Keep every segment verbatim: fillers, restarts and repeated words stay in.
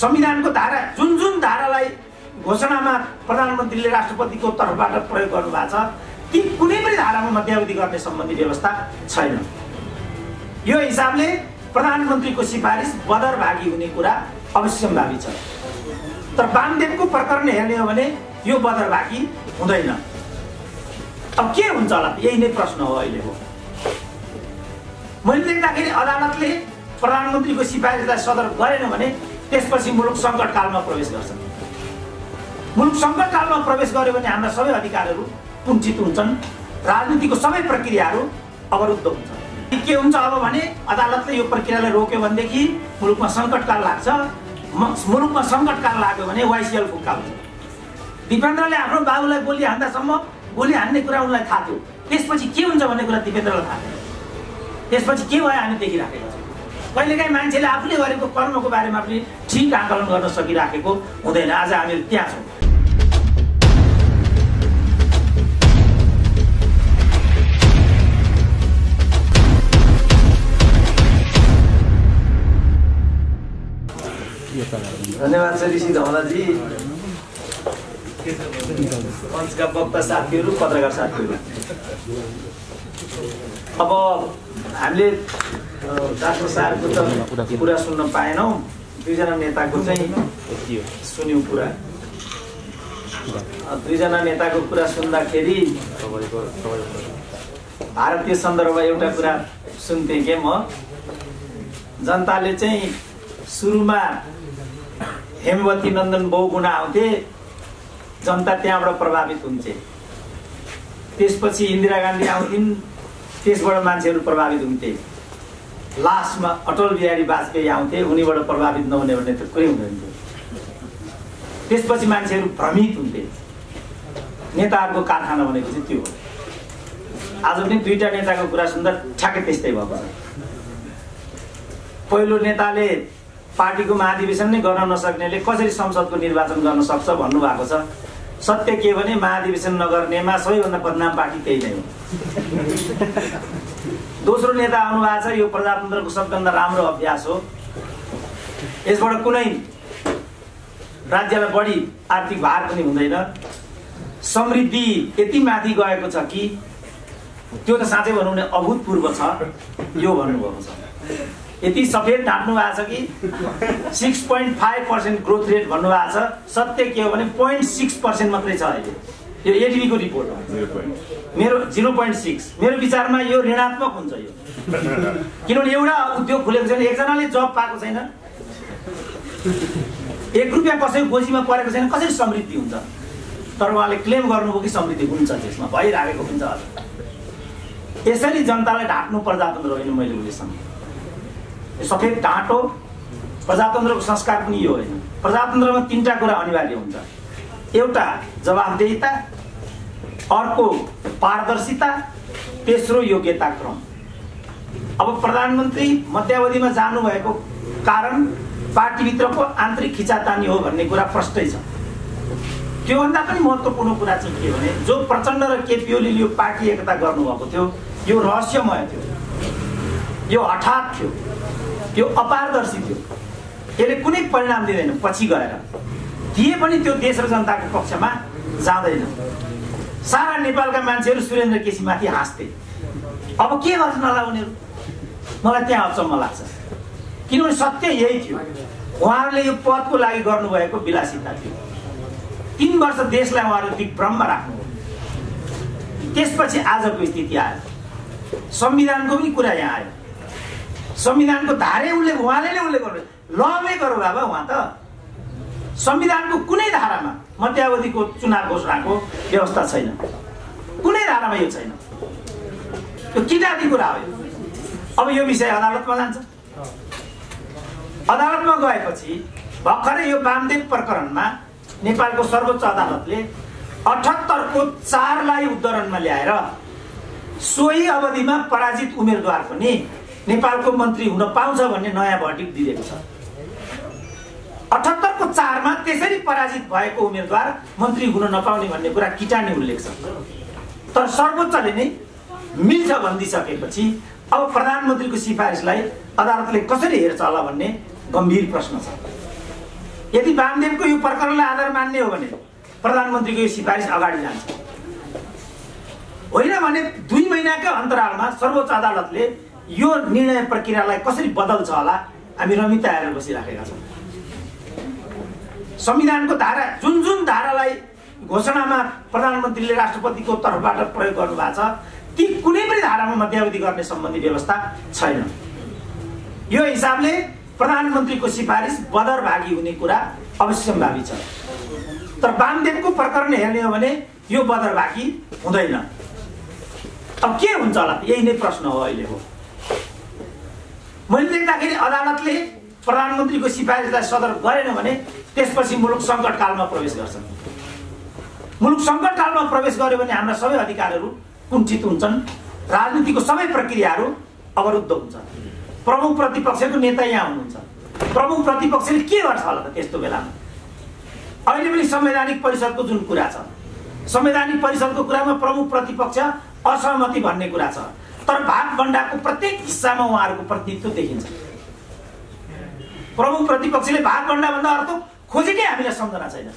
संविधानको धारा जुन जुन धारालाई घोषणामा प्रधानमन्त्रीले राष्ट्रपतिको तर्फबाट प्रयोग गर्नुभएको छ ती कुनै पनि धारामा मध्यावधि गर्ने सम्बन्धी व्यवस्था छैन। यो हिसाबले प्रधानमन्त्रीको सिफारिस बदरभागी हुने कुरा अवश्यम्भावी छ। तर बामदेवको प्रकरण हेर्ने हो भने यो बदरभागी हुँदैन। अब के हुन्छ होला, यही नै प्रश्न हो अहिलेको। मैले देख्दाखेरि अदालतले प्रधानमन्त्रीको सिफारिसलाई सदर गरेन भने त्यसपछि मुलुक संकटकालमा प्रवेश गर्छ। मुलुक संकटकालमा प्रवेश गर्यो भने हाम्रा सबै अधिकारहरू कुण्ठित हुन्छन्, राजनीतिको सबै प्रक्रियाहरू अवरुद्ध हुन्छन्। के हुन्छ अब भने अदालतले यो प्रक्रियालाई रोक्यो भनेदेखि मुलुकमा संकटकाल लाग्छ। मुलुकमा संकटकाल लाग्यो भने वाइसिएल फुक्का हुन्छ। दिपेन्द्रले हाम्रो बाबुलाई गोली हान्दासम्म गोली हान्ने कुरा उनलाई थाहा थियो, त्यसपछि के हुन्छ भन्ने कुरा दिपेन्द्रलाई थाहा थियो। त्यसपछि के भयो हामी देखिराखेका छौँ। कहिलेकाहीँ मान्छेले आफूले गरेको कर्मको बारेमा पनि ठिक आकलन गर्न सकिराखेको हुँदैन। आज हामी त्यहाँ छौँ। धन्यवाद छ ऋषि धमलाजी। मञ्चका वक्ता साथीहरू, पत्रकार साथीहरू, अब हामीले डाक्टर साहबको त कुरा सुन्न पाएनौँ, दुईजना नेताको चाहिँ सुन्यौँ कुरा। दुईजना नेताको कुरा सुन्दाखेरि भारतीय सन्दर्भमा एउटा कुरा सुन्थेँ के म, जनताले चाहिँ सुरुमा हेमवती नन्दन बहुगुणा आउँथे, जनता त्यहाँबाट प्रभावित हुन्थे। त्यसपछि इन्दिरा गान्धी आउँथिन्, त्यसबाट मान्छेहरू प्रभावित हुन्थे। लास्टमा अटल बिहारी वाजपेयी आउँथे, उनीबाट प्रभावित नहुने भन्ने त कुरै हुँदैन थियो। त्यसपछि मान्छेहरू भ्रमित हुन्थे। नेताहरूको कारखाना भनेको चाहिँ त्यो हो। आज पनि दुईवटा नेताको कुरा सुन्दा ठ्याक्कै त्यस्तै भएको छ। पहिलो नेताले पार्टीको महाधिवेशन नै गर्न नसक्नेले कसरी संसदको निर्वाचन गर्न सक्छ भन्नुभएको छ। सत्य के भने महाधिवेशन नगर्नेमा सबैभन्दा बदनाम पार्टी त्यही नै हो। दोस्रो नेता आउनुभएको छ, यो प्रजातन्त्रको सबभन्दा राम्रो अभ्यास हो, यसबाट कुनै राज्यलाई बढी आर्थिक भार पनि हुँदैन, समृद्धि यति माथि गएको छ कि त्यो त साँच्चै भनौँ भने अभूतपूर्व छ। यो भन्नुभएको छ, यति सफेद ढाँट्नु भएको छ कि six point five percent growth rate भन्नुभएको छ। सत्य के हो भने पोइन्ट सिक्स पर्सेन्ट मात्रै छ अहिले। यो एडिबीको रिपोर्ट हो, मेरो जिरो पोइन्ट सिक्स। मेरो विचारमा यो ऋणात्मक हुन्छ यो, किनभने एउटा उद्योग खुलेको छैन, एकजनाले जब पाएको छैन, एक रुपियाँ कसैको गोजीमा परेको छैन, कसरी समृद्धि हुन्छ? तर उहाँले क्लेम गर्नुभयो कि समृद्धि हुन्छ, त्यसमा भइरहेको हुन्छ। यसरी जनतालाई ढाँट्नु प्रजातन्त्र होइन। मैले उहिलेसम्म सफेद ढाँटो प्रजातन्त्रको संस्कार पनि यो होइन। प्रजातन्त्रमा तीनटा कुरा अनिवार्य हुन्छ, एउटा जवाबदेहिता, अर्को पारदर्शिता, तेस्रो योग्यता क्रम। अब प्रधानमन्त्री मध्यावधिमा जानुभएको कारण पार्टीभित्रको आन्तरिक खिचातानी हो भन्ने कुरा प्रष्टै छ। त्योभन्दा पनि महत्त्वपूर्ण कुरा चाहिँ के भने जो प्रचण्ड र केपी ओलीले यो पार्टी एकता गर्नुभएको थियो, यो रहस्यमय थियो, यो हठात थियो, यो अपारदर्शी थियो, यसले कुनै परिणाम दिँदैन। पछि गएर दिए पनि त्यो देश र जनताको पक्षमा जाँदैन। सारा नेपालका मान्छेहरू सुरेन्द्र केसीमाथि हाँस्थे। अब के गर्छन् होला उनीहरू? मलाई त्यहाँ अचम्म लाग्छ, किनभने सत्य यही थियो। उहाँहरूले यो पदको लागि गर्नुभएको विलासिता थियो। तिन वर्ष देशलाई उहाँहरूले दिग्भ्रममा राख्नुभयो। त्यसपछि आजको स्थिति आयो। संविधानको पनि कुरा यहाँ आयो। संविधानको धारै उल्लेख उहाँले नै उल्लेख गर्नु, लमै गरौँ बाबा। उहाँ त संविधानको कुनै धारामा मध्यावधिको चुनाव घोषणाको व्यवस्था छैन, कुनै धारामा यो छैन। यो किटादी कुरा हो। अब यो विषय अदालतमा जान्छ। अदालतमा गएपछि भर्खरै यो बामदेव प्रकरणमा नेपालको सर्वोच्च अदालतले अठहत्तरको चारलाई उद्धरणमा ल्याएर सोही अवधिमा पराजित उम्मेदवार पनि नेपालको मन्त्री हुन पाउँछ भन्ने नयाँ भर्डिक दिएको छ। अठहत्तरको चारमा त्यसरी पराजित भएको उम्मेदवार मन्त्री हुन नपाउने भन्ने कुरा किटानी उल्लेख छ। तर सर्वोच्चले नै मिल्छ भनिदिसकेपछि अब प्रधानमन्त्रीको सिफारिसलाई अदालतले कसरी हेर्छ होला भन्ने गम्भीर प्रश्न छ। यदि वामदेव को यो प्रकरणलाई आधार मान्ने हो भने प्रधानमन्त्रीको यो सिफारिस अगाडि जान्छ होइन भने दुई महिनाको अन्तरालमा सर्वोच्च अदालतले यो निर्णय प्रक्रियालाई कसरी बदल्छ होला हामी रमिता हेरेर बसिराखेका छौं। संविधानको धारा जुन जुन धारालाई घोषणामा प्रधानमन्त्रीले राष्ट्रपतिको तर्फबाट प्रयोग गर्नु भएको छ ती कुनै पनि धारामा मध्यावधि गर्ने सम्बन्धी व्यवस्था छैन। यो हिसाबले प्रधानमंत्री को सिफारिश बदर भागी हुने कुरा अवश्य सम्भावित छ। तर वामदेव को प्रकरण हेर्ने हो भने यो बदर भागी हुँदैन। अब के हुन्छ होला यही नै प्रश्न हो अहिलेको। मैले देख्दाखेरि अदालतले प्रधानमंत्री को सिफारिशलाई सदर गरेन भने त्यसपछि मुलुक संकट कालमा प्रवेश गर्छ। मुलुक संकट कालमा प्रवेश गर्यो भने हाम्रा सबै अधिकारहरू कुण्ठित हुन्छन्, राजनीतिको सबै प्रक्रियाहरू अवरुद्ध हुन्छन्। प्रमुख प्रतिपक्ष को नेता यहाँ हुनुहुन्छ, प्रमुख प्रतिपक्ष ने के गर्छ होला त त्यस्तो बेलामा? अहिले पनि संवैधानिक परिषद को जुन कुरा छ, संवैधानिक परिषद को कुरामा प्रमुख प्रतिपक्ष असहमति भन्ने कुरा छ, तर भाग बण्डा को प्रत्येक हिस्सा में उहाँहरुको प्रतिनिधित्व देखिन्छ। प्रमुख प्रतिपक्षले भाग बण्डा भन्दा अर्थ खोजेकै हामीलाई सम्झना छैन।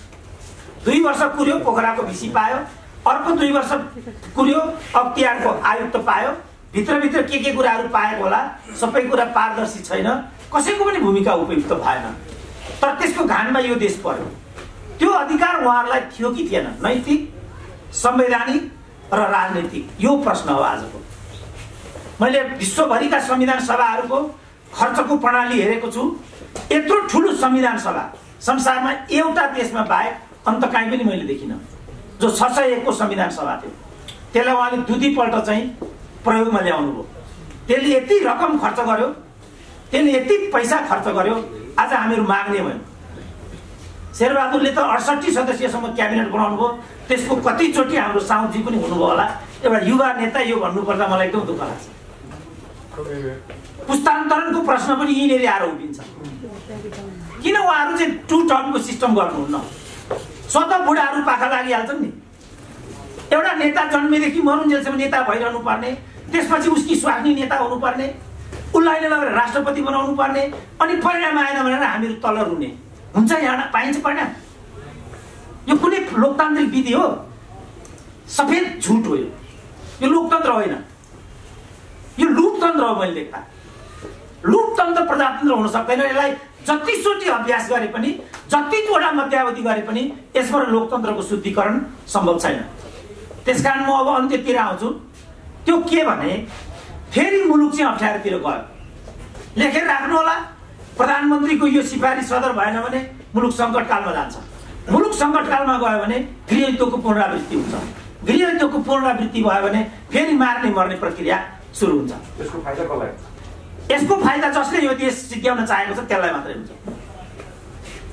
दुई वर्ष कुर्यो पोखराको भिसी पायो, अर्को दुई वर्ष कुर्यो अख्तियारको आयुक्त पायो, भित्र भित्र के के कुराहरु पाएको होला, सबै कुरा पारदर्शी छैन, कसैको पनि भूमिका उपयुक्त भएन। तर त्यसको घानमा यो देश पर्यो। त्यो अधिकार उहाँहरुलाई थियो कि थिएन? नैतिक, संवैधानिक र राजनीतिक यो प्रश्न हो आजको। मैले विश्वभरिका संविधान सभाहरुको खर्चको प्रणाली हेरेको छु। यत्रो ठूलो संविधान सभा संसारमा एउटा देशमा बाहेक अन्त कहीँ पनि मैले देखिन। जो छ सय एक को संविधान सभा थियो त्यसलाई उहाँले दुई पल्ट चाहिँ प्रयोगमा ल्याउनु भयो। त्यसले यति रकम खर्च गर्यो, त्यसले यति पैसा खर्च गर्यो, आज हामीहरु माग्ने भयौं। शेरबहादुरले त अठसट्ठी सदस्यसम्म क्याबिनेट बनाउनु भयो, त्यसको कति चोटी हाम्रो साउजी पनि हुनुभयो होला। एउटा युवा नेता यो भन्नुपर्दा मलाई एकदम दुःख लाग्छ। पुस्तान्तरणको प्रश्न पनि यिनीले आएर उभिन्छ। किन उहाँहरु चाहिँ टु टर्मको सिस्टम गर्नुहुन्न? स्वतः बुढाहरु पाखा लागिहाल्छन् नि। एउटा नेता जन्मेदेखि मरुन्जेलसम्म नेता भइरहनु पर्ने, त्यसपछि उसकी स्वाग्नी नेता हुनुपर्ने, उसलाई नै लगेर राष्ट्रपति बनाउनु पर्ने, अनि परिणाम आएन भनेर हामीहरु तल रुने हुन्छ। यहाँ पाइन्छ परिणाम? यो कुनै लोकतान्त्रिक विधि हो? सफेद झुट हो यो। यो लोकतन्त्र होइन, यो लुपतन्त्र हो। मैले देख्दा लुपतन्त्र प्रजातन्त्र हुन सक्दैन। यसलाई जतिसोटी अभ्यास गरे पनि, जतिवटा मध्यावधि गरे पनि यसबाट लोकतन्त्रको शुद्धिकरण सम्भव छैन। त्यसकारण म अब अन्त्यतिर आउँछु। त्यो के भने फेरि मुलुक चाहिँ अप्ठ्यारोतिर गयो। लेखेर राख्नु होला, प्रधानमन्त्रीको यो सिफारिस सदर भएन भने मुलुक संकटकालमा जान्छ। मुलुक संकटकालमा गयो भने गृहयुद्धको पुनरावृत्ति हुन्छ। गृहयुद्धको पुनरावृत्ति भयो भने फेरि मार्ने मर्ने प्रक्रिया सुरु हुन्छ। यसको फाइदा कसलाई? यसको फाइदा जसले यो देश सिक्याउन चाहेको छ त्यसलाई मात्रै हुन्छ।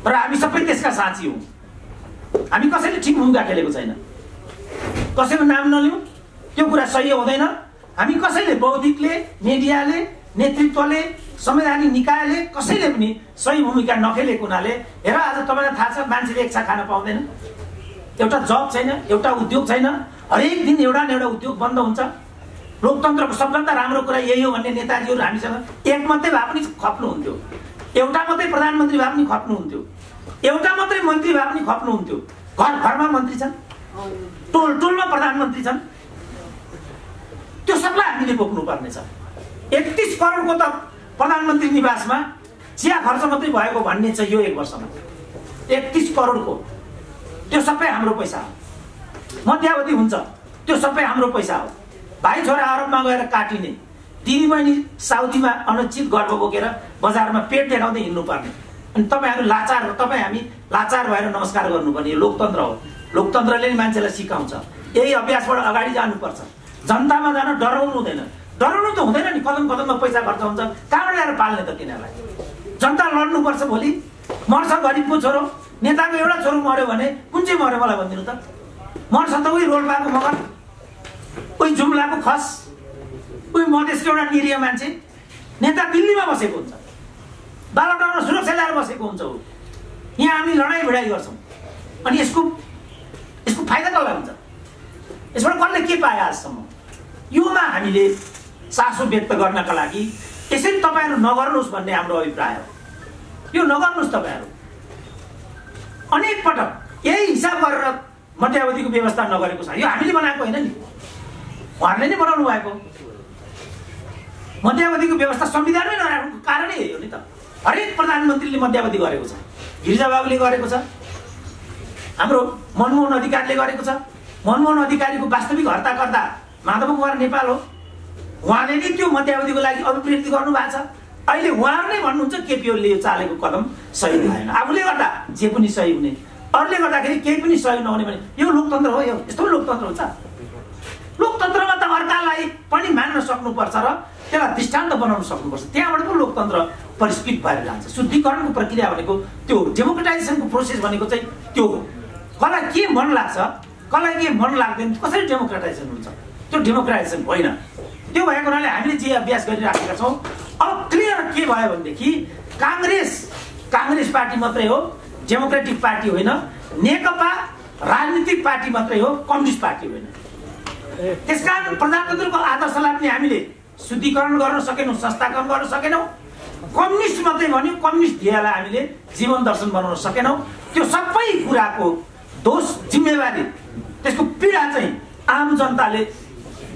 तर हामी सबै त्यसका साक्षी हौं। हामी कसैले ठीक भूमिका खेलेको छैन। कसैको नाम नलिउँ, त्यो कुरा सही हुँदैन। हामी कसैले, बौद्धिकले, मिडियाले, नेतृत्वले, संवैधानिक निकायले कसैले पनि सही भूमिका नखेलेको हुनाले हेर आज तपाईलाई थाहा छ मान्छेले एक छा खान पाउँदैन, एउटा जब छैन, एउटा उद्योग छैन, हरेक दिन एउटा न एउटा उद्योग बन्द हुन्छ। लोकतन्त्रको सबभन्दा राम्रो कुरा यही हो भन्ने नेताजीहरू हामीसँग एक मात्रै भए पनि खप्नुहुन्थ्यो, एउटा मात्रै प्रधानमन्त्री भए पनि खप्नुहुन्थ्यो, एउटा मात्रै मन्त्री भए पनि खप्नुहुन्थ्यो। घर घरमा मन्त्री छन्, टोल टोलमा प्रधानमन्त्री छन्। त्यो सबलाई हामीले बोक्नु पर्ने छ। एकतीस करोडको त प्रधानमन्त्री निवासमा चिया खर्च मात्रै भएको भन्ने छ यो एक वर्षमा। एकतीस करोडको त्यो सबै हाम्रो पैसा हो। मध्यावधि हुन्छ त्यो सबै हाम्रो पैसा हो। भाइ छोरा अरबमा गएर काटिने, दिदी बहिनी साउदीमा अनुचित गर्व बोकेर बजारमा पेट देखाउँदै हिँड्नुपर्ने, अनि तपाईहरु लाचार, तपाईँ हामी लाचार भएर नमस्कार गर्नुपर्ने। यो लोकतन्त्र हो। लोकतन्त्रले नि मान्छेलाई सिकाउँछ। यही अभ्यासबाट अगाडि जानुपर्छ। जनतामा जान डराउनु हुँदैन। डराउनु त हुँदैन नि, कदम कदममा पैसा खर्च हुन्छ, कहाँबाट ल्याएर पाल्ने त तिनीहरूलाई? जनता लड्नुपर्छ, भोलि मर्छ गरिबको छोरो। नेताको एउटा छोरो मर्यो भने कुन चाहिँ मर्यो मलाई भनिदिनु त? मर्छ त उही रोल्पाको मगर, उही जुम्लाको खस, उही मधेसको एउटा निरीह मान्छे। नेता दिल्लीमा बसेको हुन्छ, बालटारमा सुरक्षा ल्याएर बसेको हुन्छ ऊ। यहाँ हामी लडाइँ भिडाइँ गर्छौँ, अनि यसको यसको फाइदा कसलाई हुन्छ? यसबाट कसले के पाए आजसम्म? योमा हामीले चासो व्यक्त गर्नका लागि यसरी तपाईँहरू नगर्नुहोस् भन्ने हाम्रो अभिप्राय हो। यो नगर्नुहोस् तपाईँहरू। अनेक पटक यही हिसाब गरेर मध्यावधिको व्यवस्था नगरेको छ। यो हामीले बनाएको हैन नि, उहाँहरूले नै बनाउनु भएको। मध्यावधिको व्यवस्था संविधानमै नराखेको कारणै हो नि त। हरेक प्रधानमन्त्रीले मध्यावधि गरेको छ, गिरिजाबाबुले गरेको छ, हाम्रो मनमोहन अधिकारीले गरेको छ। मनमोहन अधिकारीको वास्तविक हर्ताकर्ता माधव कुमार नेपाल हो। उहाँले नै त्यो मध्यावधिको लागि अभिप्रेरित गर्नु भएको छ। अहिले उहाँहरु नै भन्नुहुन्छ केपीओले यो चालेको कदम सही भएन। आफूले गर्दा जे पनि सही हुने, अरूले गर्दाखेरि केही पनि सही नहुने भने यो लोकतन्त्र हो? यो यस्तो लोकतन्त्र हुन्छ? लोकतन्त्रमा त अर्कालाई पनि मान्न सक्नुपर्छ र त्यसलाई दृष्टान्त बनाउन सक्नुपर्छ। त्यहाँबाट पनि लोकतन्त्र परिष्कृत भएर जान्छ। शुद्धिकरणको प्रक्रिया भनेको त्यो हो, डेमोक्रेटाइजेसनको प्रोसेस भनेको चाहिँ त्यो हो। कसलाई के मन लाग्छ, कसलाई के मन लाग्दैन, कसरी डेमोक्रेटाइजेसन हुन्छ? त्यो डेमोक्रेटाइजेसन होइन। त्यो भएको हुनाले हामीले जे अभ्यास गरिराखेका छौँ, अब क्लियर के भयो भनेदेखि कांग्रेस कांग्रेस पार्टी मात्रै हो, डेमोक्रेटिक पार्टी होइन। नेकपा राजनीतिक पार्टी मात्रै हो, कम्युनिस्ट पार्टी होइन। त्यसकारण प्रजातन्त्रको आदर्शलाई पनि हामीले शुद्धिकरण गर्न सकेनौँ, संस्थाकरण गर्न सकेनौँ। कम्युनिस्ट मात्रै भन्यो, कम्युनिस्ट ध्येयलाई हामीले जीवन दर्शन बनाउन सकेनौँ। त्यो सबै कुराको दोष, जिम्मेवारी, त्यसको पीडा चाहिँ आम जनताले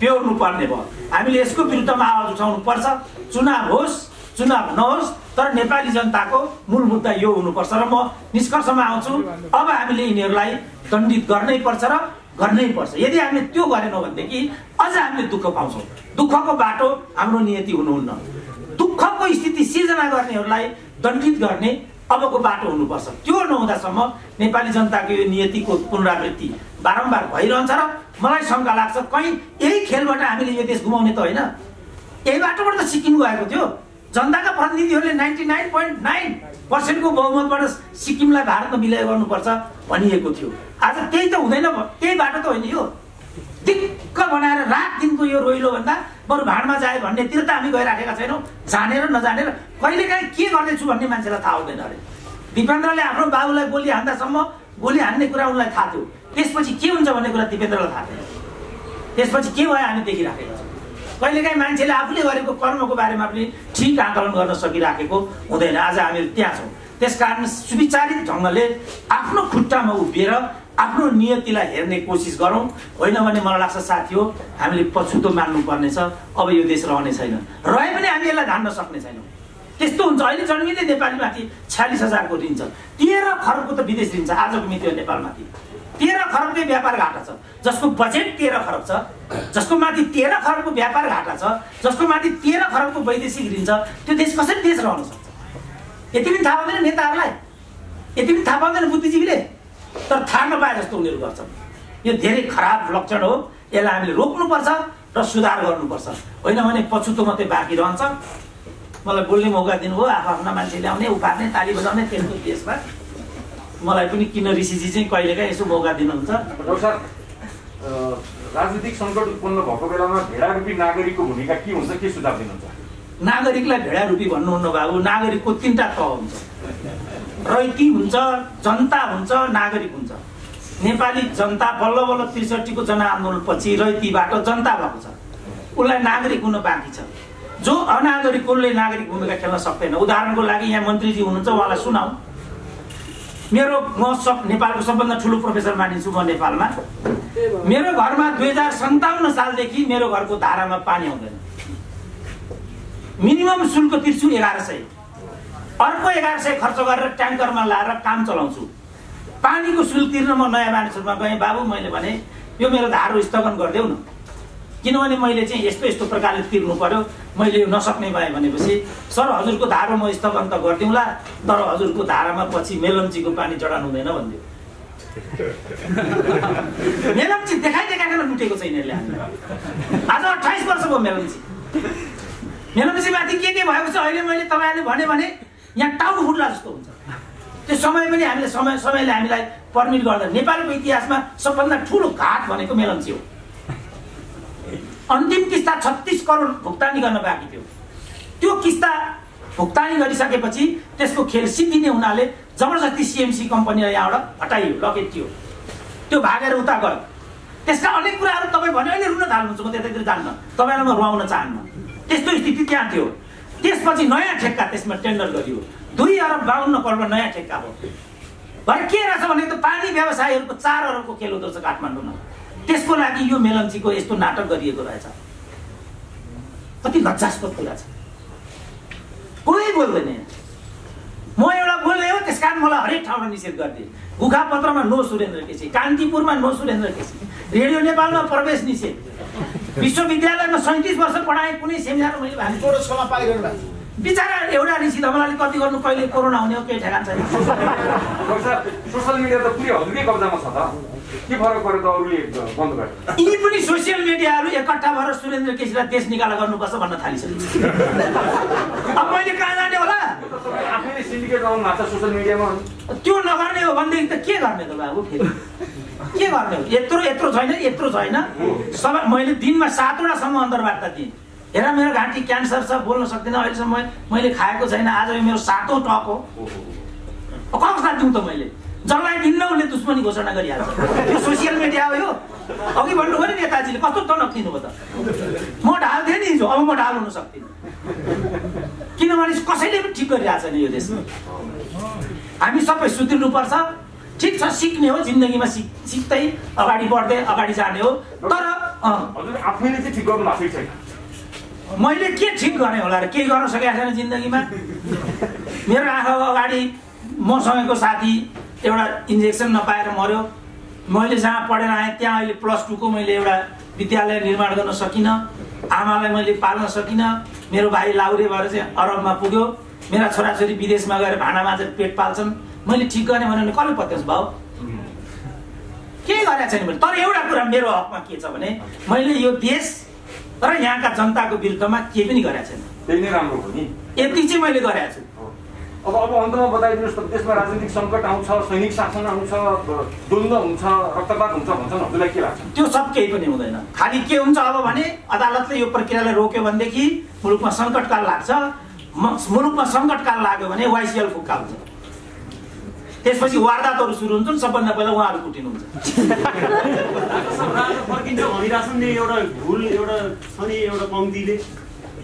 बेहोर्नु पर्ने भयो। हामीले यसको विरुद्धमा आवाज उठाउनु पर्छ। चुनाव होस् चुनाव नहोस्, तर नेपाली जनताको मूल मुद्दा यो हुनुपर्छ। र म निष्कर्षमा आउँछु, अब हामीले यिनीहरूलाई दण्डित गर्नै पर्छ र गर्नै पर्छ। यदि हामीले त्यो गरेनौँ भनेदेखि अझ हामीले दुःख पाउँछौँ। दुःखको बाटो हाम्रो नियति हुनुहुन्न। दुःखको स्थिति सिर्जना गर्नेहरूलाई दण्डित गर्ने अबको बाटो हुनुपर्छ। त्यो नहुँदासम्म नेपाली जनताको यो नियतिको पुनरावृत्ति बारम्बार भइरहन्छ। र मलाई शङ्का लाग्छ, कहीँ यही खेलबाट हामीले यो देश घुमाउने त होइन। यही बाटोबाट त सिक्किम गएको थियो। जनताका प्रतिनिधिहरूले नाइन्टी नाइन पोइन्ट नाइन पर्सेन्टको बहुमतबाट सिक्किमलाई भारतमा विलय गर्नुपर्छ भनिएको थियो। आज त्यही त हुँदैन, त्यही बाटो त होइन। यो दिक्क बनाएर रात दिनको यो रोइलो भन्दा बरु भाँडमा जाए भन्नेतिर त हामी गइराखेका छैनौँ। जानेर नजानेर कहिलेकाहीँ के गर्दैछु भन्ने मान्छेलाई थाहा हुँदैन। अरे दिपेन्द्रले आफ्नो बाबुलाई गोली हान्दासम्म गोली हान्ने कुरा उनलाई थाहा थियो। त्यसपछि के हुन्छ भन्ने कुरा दिपेन्द्रलाई थाहा थिएन। त्यसपछि के भयो हामी देखिराखेका छौँ। कहिलेकाहीँ मान्छेले आफूले गरेको कर्मको बारेमा पनि ठिक आकलन गर्न सकिराखेको हुँदैन। आज हामीहरू त्यहाँ छौँ। त्यसकारण सुविचारित ढङ्गले आफ्नो खुट्टामा उभिएर आफ्नो नियतिलाई हेर्ने कोसिस गरौँ। होइन भने मलाई लाग्छ साथी हो, हामीले पछुतो मान्नुपर्नेछ। अब यो देश रहने छैन, रहे पनि हामी यसलाई धान्न सक्ने छैनौँ। त्यस्तो हुन्छ। अहिले जन्मिँदै नेपालीमाथि छ्यालिस हजारको ऋण छ, तेह्र खरबको त विदेश ऋण छ। आजको मिति हो नेपालमाथि तेह्र खरबकै व्यापार घाटा छ, जसको बजेट तेह्र खरब छ, जसको माथि तेह्र खरबको व्यापार घाटा छ, जसको माथि तेह्र खरबको वैदेशिक ऋण छ। त्यो देश कसरी देश रहन सक्छ? यति पनि थाहा पाउँदैन नेताहरूलाई, यति पनि थाहा पाउँदैन बुद्धिजीवीले, तर थाहा नपाए जस्तो उनीहरू गर्छन्। यो धेरै खराब लक्षण हो। यसलाई हामीले रोक्नुपर्छ र सुधार गर्नुपर्छ। होइन भने पछुतो मात्रै बाँकी रहन्छ। मलाई बोल्ने मौका दिनुभयो, आफू आफ्ना मान्छे ल्याउने, उपार्ने, ताली बजाउने। त्यसको देशमा मलाई पनि किन ऋषिजी चाहिँ कहिलेकाहीँ यसो मौका दिनुहुन्छ। राजनीतिक सङ्कट उत्पन्न भएको बेलामा भेडारूपी नागरिकको भूमिका के हुन्छ, के सुझाव दिनुहुन्छ? नागरिकलाई भेडारूपी भन्नुहुन्न बाबु। नागरिकको तिनवटा तह हुन्छ। रैती हुन्छ, जनता हुन्छ, नागरिक हुन्छ। नेपाली जनता बल्ल बल्ल त्रिसठीको जनआन्दोलनपछि रैतीबाट जनता भएको छ। उसलाई नागरिक हुन बाँकी छ। जो अनागरिक उसले नागरिक भूमिका खेल्न सक्दैन। उदाहरणको लागि यहाँ मन्त्रीजी हुनुहुन्छ, उहाँलाई सुनाऊ। मेरो म सब नेपालको सबभन्दा ठुलो प्रोफेसर मानिन्छु म नेपालमा। मेरो घरमा दुई हजार सन्ताउन्न सालदेखि मेरो घरको धारामा पानी आउँदैन। मिनिमम शुल्क तिर्छु एघार सय, अर्को एघार सय खर्च गरेर ट्याङ्करमा लाएर काम चलाउँछु। पानीको शुल्क तिर्न म नयाँ मानिसहरूमा गएँ, बाबु मैले भने यो मेरो धारो स्थगन गरिदेऊ न, किनभने मैले चाहिँ यस्तो यस्तो प्रकारले तिर्नु पर्यो, मैले यो नसक्ने भएँ भनेपछि सर हजुरको धारो म स्थगन त गरिदिउँला, तर हजुरको धारामा पछि मेलम्चीको पानी जडान हुँदैन भनिदियो। मेलम्ची देखाइ देखाएर लुटेको छ यिनीहरूले। आज अठाइस वर्षको मेलम्ची मेलम्चीमाथि के के भएको छ अहिले मैले तपाईँहरूले भने भने यहाँ टाउन फुट्ला जस्तो हुन्छ। त्यो समय पनि हामीले समय समयले हामीलाई पर्मिट गर्दैन। नेपालको इतिहासमा सबभन्दा ठुलो घाट भनेको मेलम्ची हो। अन्तिम किस्ता छत्तीस करोड भुक्तानी गर्न बाँकी थियो। त्यो किस्ता भुक्तानी गरिसकेपछि त्यसको खेल सिद्धिने हुनाले जबरजस्ती सिएमसी कम्पनीलाई यहाँबाट हटाइयो, लकेटियो, त्यो भागेर उता गयो। त्यसका अनेक कुराहरू तपाईँ भन्यो, अहिले रुन थाल्नुहुन्छ। म त्यतातिर जान्न, तपाईँलाई म रुवाउन चाहन्न। त्यस्तो स्थिति त्यहाँ थियो। त्यसपछि नयाँ ठेक्का त्यसमा टेन्डर गरियो, दुई अरब बाहन्न करोडमा नयाँ ठेक्का हो। भर्किएर छ भने त पानी व्यवसायीहरुको चार अरबको खेल हुँदो छ काठमाडौँमा। त्यसको लागि यो मेलम्चीको यस्तो नाटक गरिएको रहेछ। कति लज्जास्पद कुरा छ। कोही बोल्दैन। म एउटा बोले हो त्यसकारण मलाई हरेक ठाउँमा निषेध गर्दिए। गुखापत्रमा नो सुरेन्द्र केसी, कान्तिपुरमा नो सुरेन्द्र केसी, रेडियो नेपालमा प्रवेश निषेध, विश्वविद्यालयमा सैंतीस वर्ष पढाए कुनै सेमिनार मैले भान कोरो छमा पाइरहनु भएको। बिचारा एउटा ऋषि धमलाले कति गर्नु, कहिले कोरोना हुने हो केही ठेगान छैन। सर सोशल मिडिया त पुरै हजुरकै कब्जामा छ त। के फरक पर्यो त अरूले बन्द गरे। यी पनि सोशल मिडियाहरु एकट्ठा भएर सुरेन्द्र केसीलाई देश निकाल गर्नुपर्छ भन्न थालिसक्यो। अब मैले कहाँ जाने होला? आफैले सिन्डिकेट बनाउनु भएको छ सोशल मिडियामा। त्यो नगर्ने हो भन्दै त के गर्ने त बाबु फेरि? के गर्ने हो? यत्रो यत्रो छैन, यत्रो छैन। सबै मैले दिनमा सातवटा सम्म अन्तर्वार्ता दिए। हेरा मेरो घाँटी क्यान्सर छ, बोल्न सक्दिन अहिलेसम्म, मैले खाएको छैन, आज यो मेरो सातौं टक हो। कसलाई दिउँ त मैले? जसलाई दिन्न उले दुश्मनी घोषणा गरिहाल्छ। यो सोशल मिडिया हो यो। अघि भन्नु भयो नि नेताजीले कस्तो तनक दिनु भयो त। म ढाल्थे नि हिजो, अब म ढाल्नु सक्दिन। किनभने कसैले पनि ठिक गरिरहेछ नि यो देशमा। हामी सबै सुध्रिनु पर्छ। ठीक छ, सिक्ने हो, जिन्दगीमा सिक सिक्दै अगाडि बढ्दै अगाडि जाने हो। तर हजुर आफैले चाहिँ ठिक गर्नु भएको छैन। मैले के ठीक गर्ने होला र? केही गर्न सकेको छैन जिन्दगीमा। मेरो आँखाको अगाडि मसँगको साथी एउटा इन्जेक्सन नपाएर मर्यो। मैले जहाँ पढेर आएँ त्यहाँ अहिले प्लस टू को मैले एउटा विद्यालय निर्माण गर्न सकिनँ। आमालाई मैले पाल्न सकिनँ। मेरो भाइ लाउरे भएर चाहिँ अरबमा पुग्यो। मेरा छोराछोरी विदेशमा गएर भाँडा माझेर पेट पाल्छन्। मैले ठीक गर्ने भने कसले पत्याउँछ भाउ? केही गरेको छैन मैले। तर एउटा कुरा मेरो हकमा के छ भने मैले यो देश तर यहाँका जनताको विरुद्धमा के पनि गरेको छैन। त्यही नै राम्रो हो नि। यति चाहिँ मैले गरेको छु। अब अब अन्तमा बताइदिनुहोस् त, देशमा राजनीतिक संकट आउँछ, सैनिक शासन आउँछ, द्वन्द हुन्छ, रक्तपात हुन्छ भन्छन्, हजुरलाई के लाग्छ? त्यो सब केही पनि हुँदैन। खाली के हुन्छ अब भने अदालतले यो प्रक्रियालाई रोक्यो भनेदेखि मुलुकमा संकटकाल लाग्छ। मुलुकमा संकटकाल लाग्यो भने वाइसिएल फुक्का हुन्छ। त्यसपछि वारदातहरू सुरु हुन्छन्। सबभन्दा पहिला उहाँहरू कुटिनुहुन्छ। राजा फर्किन्छ भनिराछन्ले एउटा भूल एउटा छ नि एउटा पङ्क्तिले।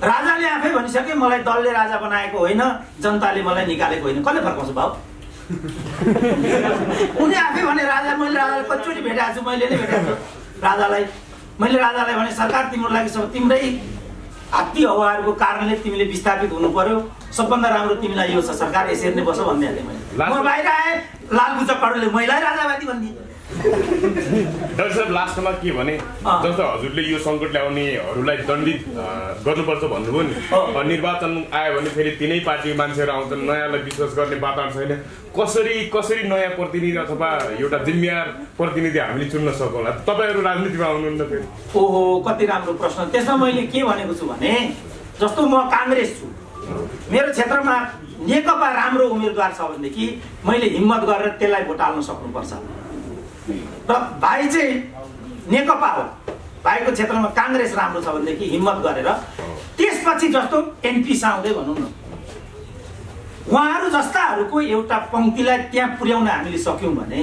राजाले आफै भनिसके मलाई दलले राजा बनाएको होइन, जनताले मलाई निकालेको होइन। कसले फर्काउँछ भाउ? उनी आफै भने राजा मैले राजालाई कतिचोटि भेटाएको छु, मैले नै भेटाएको छु राजालाई। मैले राजालाई भने सरकार तिम्रो लागि सब तिम्रै हात्ती हौवाहरूको कारणले तिमीले विस्थापित हुनु पर्यो। सबभन्दा राम्रो तिमीलाई यो छ सरकार, यसरी नै बस भनिहालेँ मैले। म बाहिर आएँ लालबुचा कडले मैलाई राजावादी भनिदिए। डाक्टर साहब लास्टमा के भने, जस्तो हजुरले यो सङ्कट ल्याउनेहरूलाई दण्डित गर्नुपर्छ भन्नुभयो नि, निर्वाचन आयो भने फेरि तिनै पार्टीको मान्छेहरू आउँछन्, नयाँलाई विश्वास गर्ने वातावरण छैन। कसरी कसरी नयाँ प्रतिनिधि अथवा एउटा जिम्मेवार प्रतिनिधि हामीले चुन्न सकौँला? तपाईँहरू राजनीतिमा आउनुहुन्न फेरि? ओहो, कति राम्रो प्रश्न। त्यसमा मैले के भनेको छु भने, जस्तो म काङ्ग्रेस छु, मेरो क्षेत्रमा नेकपा राम्रो उम्मेदवार छ भनेदेखि मैले हिम्मत गरेर त्यसलाई भोट हाल्न सक्नुपर्छ। र भाइ चाहिँ नेकपा हो, भाइको क्षेत्रमा काङ्ग्रेस राम्रो छ भनेदेखि हिम्मत गरेर त्यसपछि जस्तो एनपी साउँदै भनौँ न, उहाँहरू जस्ताहरूको एउटा पङ्क्तिलाई त्यहाँ पुर्याउन हामीले सक्यौँ भने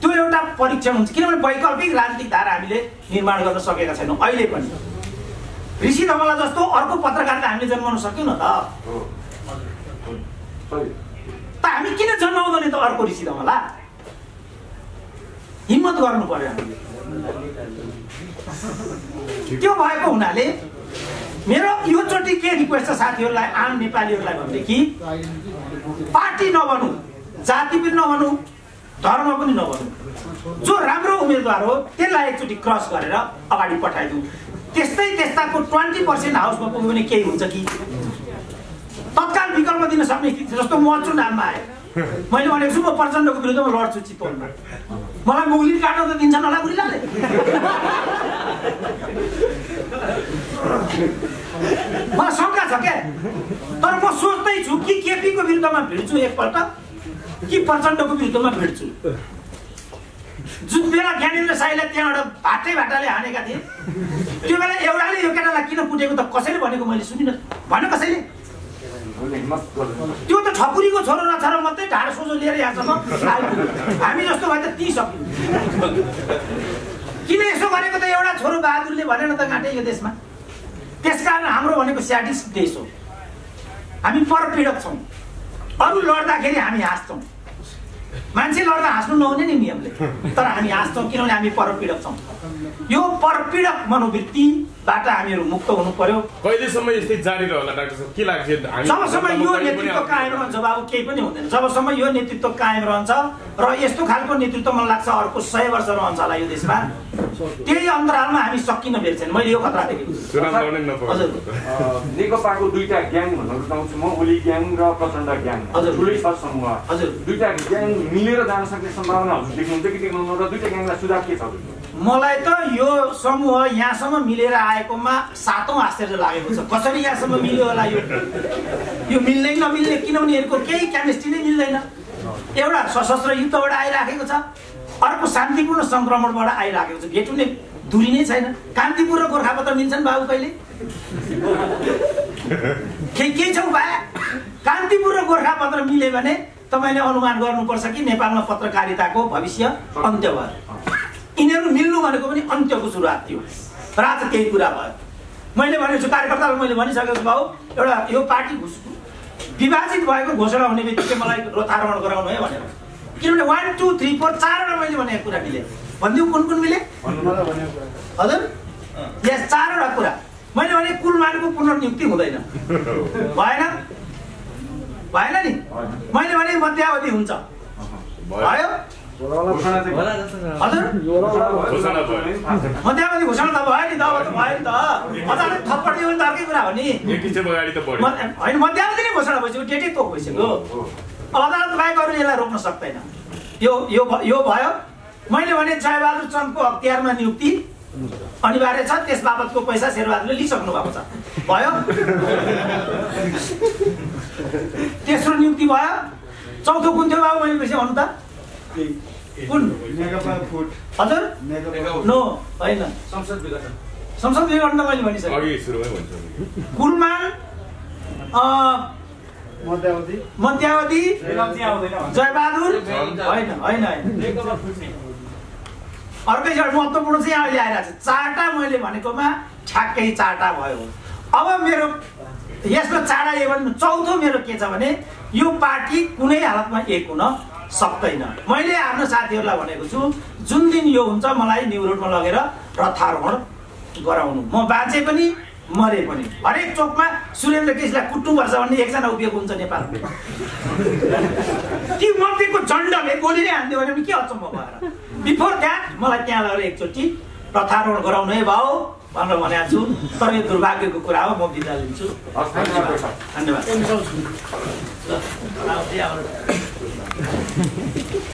त्यो एउटा परीक्षण हुन्छ। किनभने वैकल्पिक राजनीतिक धारा हामीले निर्माण गर्न सकेका छैनौँ अहिले पनि। ऋषि धमला जस्तो अर्को पत्रकार त हामीले जन्माउन सक्यौँ न त। त हामी किन जन्माउँदैन त अर्को ऋषि धमला? हिम्मत गर्नु पर्यो हामीले। त्यो भएको हुनाले मेरो योचोटि के रिक्वेस्ट छ साथीहरूलाई, आम नेपालीहरूलाई भनेदेखि पार्टी नबनौ, जाति पनि नबनौ, धर्म पनि नबनौ। जो राम्रो उम्मेदवार हो त्यसलाई एकचोटि क्रस गरेर अगाडि पठाइदिउँ। त्यस्तै त्यस्ताको ट्वेन्टी पर्सेन्ट हाउसमा पुग्यो भने केही हुन्छ कि? तत्काल विकल्प दिन सक्ने स्थिति। जस्तो म चुनावमा आएँ, मैले भनेको छु म प्रचण्डको विरुद्धमा लड्छु चितवनमा, मलाई मुगली काट्न त दिन्छन् होला गुरिल्लाले। मलाई शङ्का छ क्या। तर म सोच्दैछु कि केपीको विरुद्धमा भिड्छु एकपल्ट कि प्रचण्डको विरुद्धमा भिड्छु। जुन बेला ज्ञानेन्द्र शाहीलाई त्यहाँबाट भाटै भाटाले हानेका थिए, त्यो बेला एउटाले यो केटालाई किन कुटेको त कसैले भनेको मैले सुनिनँ। भन कसैले? त्यो त ठकुरीको छोरो र छोरा मात्रै ढाड सोझो लिएर यहाँसम्म आइपुग्यो। हामी जस्तो भए त ती सक्यौँ। किन यसो भनेको त एउटा छोरो बहादुरले भनेन त काटे यो देशमा। त्यसकारण हाम्रो भनेको स्याडिस्ट देश हो। हामी परपीडक छौँ। अरू लड्दाखेरि हामी हाँस्छौँ। मान्छे लड्दा हाँस्नु नहुने नि नियमले, तर हामी हाँस्छौँ किनभने हामी परपीडक छौँ। यो परपीडक मनोवृत्तिबाट हामीहरु मुक्त हुनु पर्यो। कहिलेसम्म यस्तै जारी रहला डाक्टर साहब, के लाग्छ? हामी जबसम्म यो नेतृत्व कायम रहन्छ जवाब केही पनि हुँदैन। जबसम्म यो नेतृत्व कायम रहन्छ र यस्तो खालको नेतृत्व मन लाग्छ अर्को सय वर्ष रहन्छ होला यो देशमा। त्यही अन्तरालमा हामी सकिन भेट्छन्। मैले यो खतरा देखेको छु। हजुर, नेकपाको दुईटा ग्याङ भन्न रुचाउँछु म, ओली ग्याङ र प्रचण्ड ग्याङ। हजुर, ठुलै सर समूह। हजुर, दुईटा ग्याङ मिलेर जान सक्ने सम्भावना हजुर देख्नुहुन्छ कि देख्नुहुन्छ र दुईटा ग्याङलाई सुझाव के छ? मलाई त यो समूह यहाँसम्म मिलेर आएकोमा सातौं आश्चर्य लागेको छ। कसरी यहाँसम्म मिल्यो होला? यो यो मिल्ने नमिल्ने, किनभने यसको केही केमिस्ट्री नै मिल्दैन। एउटा सशस्त्र युद्धबाट आइराखेको छ, अर्को शान्तिपूर्ण संक्रमणबाट आइराखेको छ, भेट्ने दूरी नै छैन। कान्तिपुर र गोर्खापत्र मिल्छन् बाबु? कहिले के के छ उपाय? कान्तिपुर र गोर्खापत्र मिल्यो भने तपाईले अनुमान गर्नुपर्छ कि नेपालमा पत्रकारिताको भविष्य अन्त्य भयो। यिनीहरू मिल्नु भनेको पनि अन्त्यको सुरुवात थियो। रात केही कुरा भयो। मैले भनेछु कार्यकर्तालाई, मैले भनिसकेको छु बाबु, एउटा यो पार्टी घुसको विभाजित भएको घोषणा हुने बित्तिकै मलाई रोतारोहण गराउनु है भनेर, किनभने वान टू थ्री फोर चारवटा मैले भनेको कुरा मिले। भनिदिउँ कुन कुन मिले? हजुर, यस चारवटा कुरा मैले भने कुलमानको पुनर्नियुक्ति हुँदैन, भएन भएन नि। मैले भने मध्यावधि हुन्छ, भयो। हजुर, मध्यावधि घोषणा त भयो नि, त अब त भयो नि, त अझै थप्पड दियो नि त अर्कै कुरा हो नि। होइन, मध्यावधि नै घोषणा भइसक्यो, डेटै तोक भइसक्यो। अदालत बाहेक अरू यसलाई रोक्न सक्दैन। यो यो यो भयो। मैले भने जयबहादुर चन्दको अख्तियारमा नियुक्ति अनिवार्य छ, त्यस बाबतको पैसा शेरबहादुरले लिइसक्नु भएको छ, भयो। तेस्रो नियुक्ति भयो। चौथो कुन थियो बाबु? मैले बेसी भन्नु त कुन? हजुर, नो होइन, संसद विघटन। संसद विघटन त मैले भनिसकेँ। कुलमान, मध्यावधि मध्यावधि जयबहादुर, होइन होइन होइन अर्कै एउटा महत्त्वपूर्ण चाहिँ यहाँ अहिले आइरहेको छ। चारवटा मैले भनेकोमा ठ्याक्कै चारवटा भयो। अब मेरो यसको चाडा यो भने चौथो मेरो के छ भने यो पार्टी कुनै हालतमा एक हुन सक्दैन। मैले आफ्नो साथीहरूलाई भनेको छु, जुन दिन यो हुन्छ मलाई न्युरोडमा लगेर रथारोहण गराउनु। म बाँचे पनि मरे पनि हरेक चोकमा सुरेन्द्र केसीलाई कुट्नुपर्छ भन्ने एकजना उभिएको हुन्छ नेपालमा। ती मध्येको झन्डले गोली नै हान्दियो भने के अचम्म भएर बिफोर द्याट मलाई त्यहाँ लगेर एकचोटि रथारोहण गराउनु है भाउ भनेर भनेको छु। तर यो दुर्भाग्यको कुरा हो, म बिदा लिन्छु। धन्यवाद।